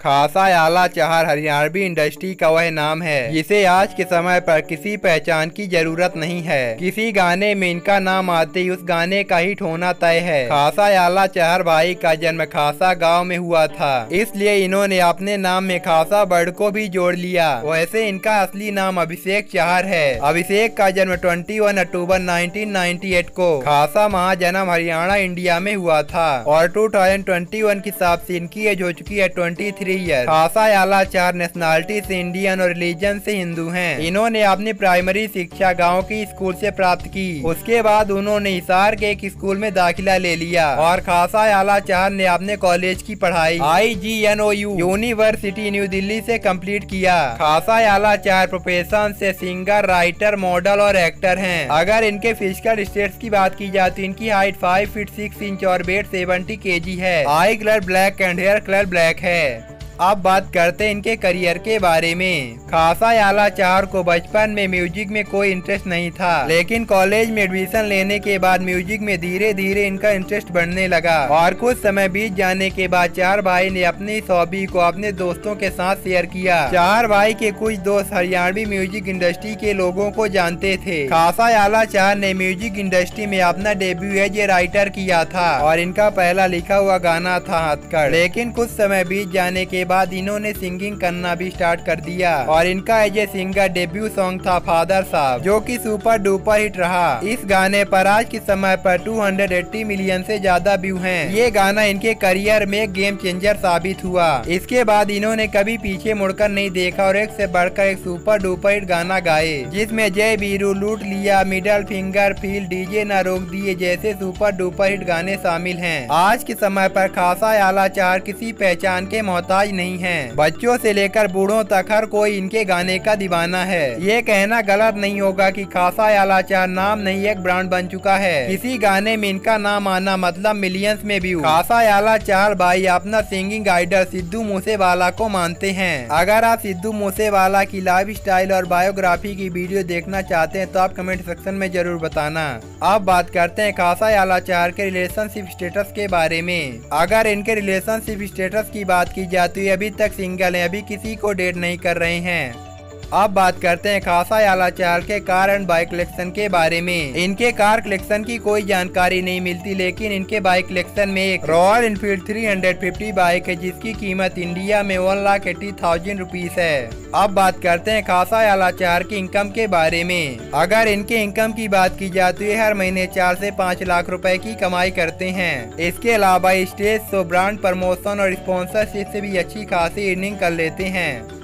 खासा आला चहार हरियाणवी इंडस्ट्री का वह नाम है जिसे आज के समय पर किसी पहचान की जरूरत नहीं है। किसी गाने में इनका नाम आते ही उस गाने का हिट होना तय है। खासा आला चहार भाई का जन्म खासा गांव में हुआ था, इसलिए इन्होंने अपने नाम में खासा वर्ड को भी जोड़ लिया। वैसे इनका असली नाम अभिषेक चहार है। अभिषेक का जन्म 21 अक्टूबर 1998 को खासा महाजनम हरियाणा इंडिया में हुआ था और 2021 के हिसाब से इनकी एज हो चुकी है 23 ईयर। खासा आला चहार नेशनलिटी से इंडियन और रिलीजन से हिंदू हैं। इन्होंने अपनी प्राइमरी शिक्षा गांव की स्कूल से प्राप्त की। उसके बाद उन्होंने हिसार के एक स्कूल में दाखिला ले लिया और खासा आला चहार ने अपने कॉलेज की पढ़ाई IGNOU यूनिवर्सिटी न्यू दिल्ली से कंप्लीट किया। खासा आला चहार प्रोफेशन से सिंगर, राइटर, मॉडल और एक्टर हैं। अगर इनके फिजिकल स्टेट्स की बात की जाए तो इनकी हाइट 5 फीट 6 इंच और वेट 70 kg है। Eye colour black and hair colour black है। अब बात करते हैं इनके करियर के बारे में। खासा आला चहार को बचपन में म्यूजिक में कोई इंटरेस्ट नहीं था, लेकिन कॉलेज में एडमिशन लेने के बाद म्यूजिक में धीरे धीरे इनका इंटरेस्ट बढ़ने लगा और कुछ समय बीत जाने के बाद चहार भाई ने अपनी इस हॉबी को अपने दोस्तों के साथ शेयर किया। चहार भाई के कुछ दोस्त हरियाणवी म्यूजिक इंडस्ट्री के लोगों को जानते थे। खासा आला चहार ने म्यूजिक इंडस्ट्री में अपना डेब्यू एज ए राइटर किया था और इनका पहला लिखा हुआ गाना था हथकड़। लेकिन कुछ समय बीत जाने के बाद इन्होंने सिंगिंग करना भी स्टार्ट कर दिया और इनका as a singer debut song था फादर साहब, जो कि सुपर डुपर हिट रहा। इस गाने पर आज के समय पर 280 मिलियन से ज्यादा व्यू हैं। ये गाना इनके करियर में गेम चेंजर साबित हुआ। इसके बाद इन्होंने कभी पीछे मुड़कर नहीं देखा और एक से बढ़कर एक सुपर डुपर हिट गाना गाए, जिसमें जय बीरू, लूट लिया, मिडल फिंगर, फील, डीजे न रोक दिए जैसे सुपर डुपर हिट गाने शामिल है। आज के समय पर खासा आला चहार किसी पहचान के मोहताज नहीं है। बच्चों से लेकर बूढ़ों तक हर कोई इनके गाने का दीवाना है। ये कहना गलत नहीं होगा कि खासा आला चहार नाम नहीं एक ब्रांड बन चुका है। किसी गाने में इनका नाम आना मतलब मिलियंस में व्यू। खासा आला चहार भाई अपना सिंगिंग आइडल सिद्धू मूसेवाला को मानते हैं। अगर आप सिद्धू मूसेवाला की लाइफ स्टाइल और बायोग्राफी की वीडियो देखना चाहते हैं तो आप कमेंट सेक्शन में जरूर बताना। अब बात करते हैं खासा आला चहार के रिलेशनशिप स्टेटस के बारे में। अगर इनके रिलेशनशिप स्टेटस की बात की जाती है अभी तक सिंगल है, अभी किसी को डेट नहीं कर रहे हैं। अब बात करते हैं खासा आला चहार के कार एंड बाइक कलेक्शन के बारे में। इनके कार कलेक्शन की कोई जानकारी नहीं मिलती, लेकिन इनके बाइक कलेक्शन में एक रॉयल एनफील्ड 350 बाइक है, जिसकी कीमत इंडिया में 1,80,000 रुपीज है। अब बात करते हैं खासा आला चहार की इनकम के बारे में। अगर इनके इनकम की बात की जाए तो ये हर महीने 4 से 5 लाख रुपए की कमाई करते हैं। इसके अलावा स्टेज शो, ब्रांड प्रमोशन और स्पॉन्सरशिप से भी अच्छी खासी अर्निंग कर लेते हैं।